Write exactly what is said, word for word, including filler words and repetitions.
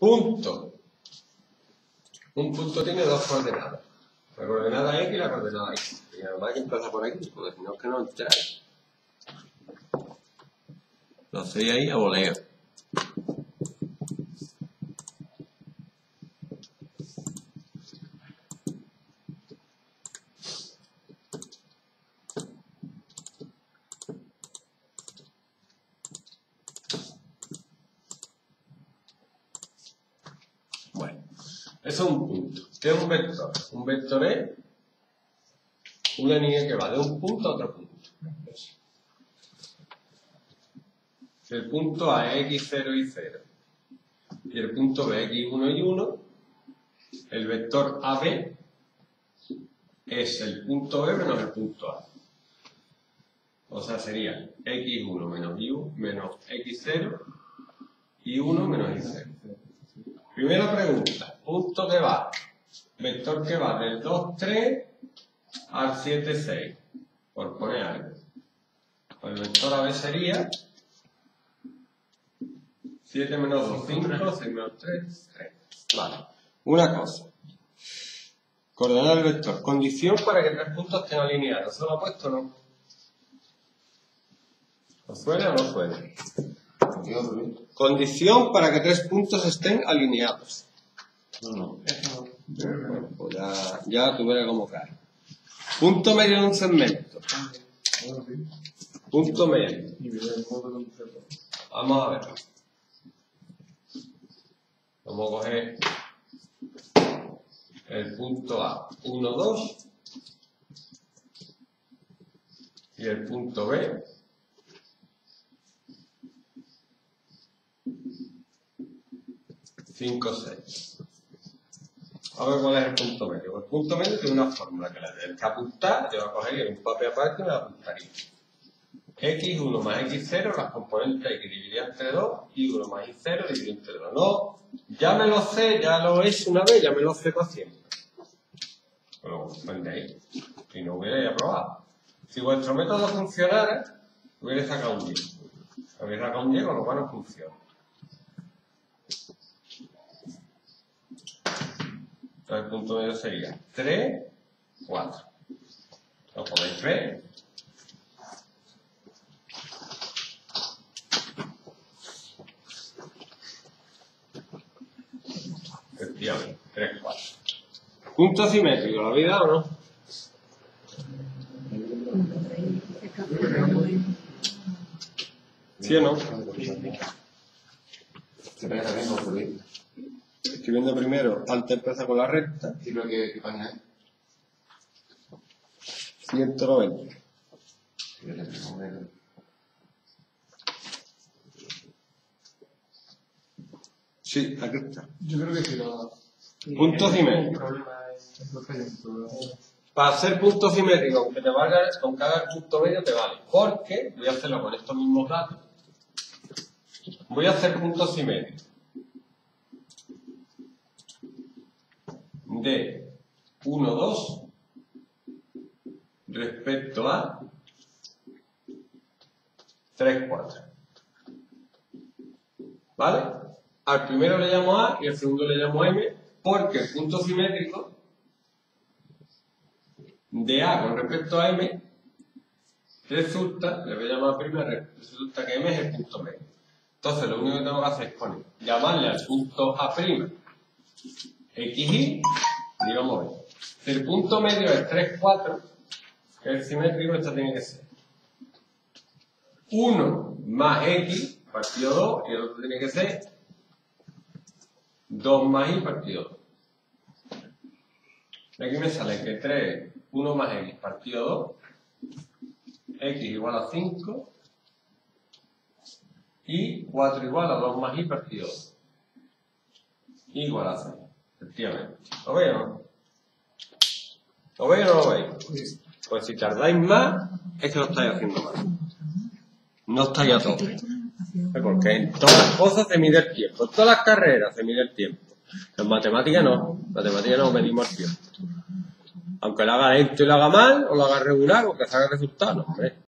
Punto. Un punto tiene dos coordenadas. La coordenada X y la coordenada Y. Y además hay que empezar por aquí, porque si no es que no entráis. Lo hacéis ahí a voleo. Eso es un punto. ¿Qué es un vector? Un vector es una línea que va de un punto a otro punto. Si el punto A es equis cero y cero y el punto B es equis uno y uno, el vector A B es el punto B menos el punto A. O sea, sería equis uno menos y uno menos equis cero y uno menos y cero. Primera pregunta, punto que va, vector que va del dos, tres al siete, seis, por poner algo. El vector A B sería siete menos dos, cinco, seis menos tres, tres. Vale, una cosa. Coordenar el vector. Condición para que tres puntos estén alineados. ¿Se lo ha puesto o no? ¿O suena o no suena? Condición para que tres puntos estén alineados. No, no. Bueno, pues ya, ya tuviera como caer. Punto medio en un segmento. Punto medio. Vamos a ver. Vamos a coger el punto A, uno, dos. Y el punto B. cinco, seis. A ver cuál es el punto medio. El punto medio tiene una fórmula que la del que apuntar, yo voy a coger un papel aparte y me la apuntaría. equis uno más equis cero, las componentes X divididas entre dos, y uno más y cero dividido entre dos. No, ya me lo sé, ya lo he hecho una vez, ya me lo sé para siempre. Bueno, vendéis. Si no hubierais aprobado. Si vuestro método funcionara, hubierais sacado un diez. Habéis sacado un diez, con lo cual no funciona. El punto medio sería tres, cuatro. Lo podéis ver. Efectivamente, tres, cuatro. Punto simétrico, ¿lo habéis dado o no? ¿Sí o no? Se ve que tengo por ahí. Estoy viendo primero, antes empieza con la recta. ¿Y lo que, que pasa? ciento noventa. Sí, aquí está. Yo creo que si lo... Punto simétrico. Para hacer punto simétrico, aunque te valga, con cada punto medio te vale. Porque, voy a hacerlo con estos mismos datos. Voy a hacer punto simétrico de uno, dos respecto a tres, cuatro. ¿Vale? Al primero le llamo A y al segundo le llamo M, porque el punto simétrico de A con respecto a M resulta, le voy a llamar primero, resulta que M es el punto medio. Entonces lo único que tengo que hacer es con llamarle al punto A' X Y, digamos B. Si el punto medio es tres, cuatro, que es simétrico, esto tiene que ser uno más X partido dos, y el otro tiene que ser dos más Y partido dos. De aquí me sale que tres, uno más X partido dos, X igual a cinco, y cuatro igual a dos más Y partido dos, y igual a seis. Efectivamente. ¿Lo veis o no? ¿Lo veis o no lo veis? Pues si tardáis más, es que lo estáis haciendo mal. No estáis a tope. Porque en todas las cosas se mide el tiempo. En todas las carreras se mide el tiempo. En matemáticas no. En matemáticas no medimos el tiempo. Aunque lo haga lento y lo haga mal, o lo haga regular, o que salga el resultado, hombre.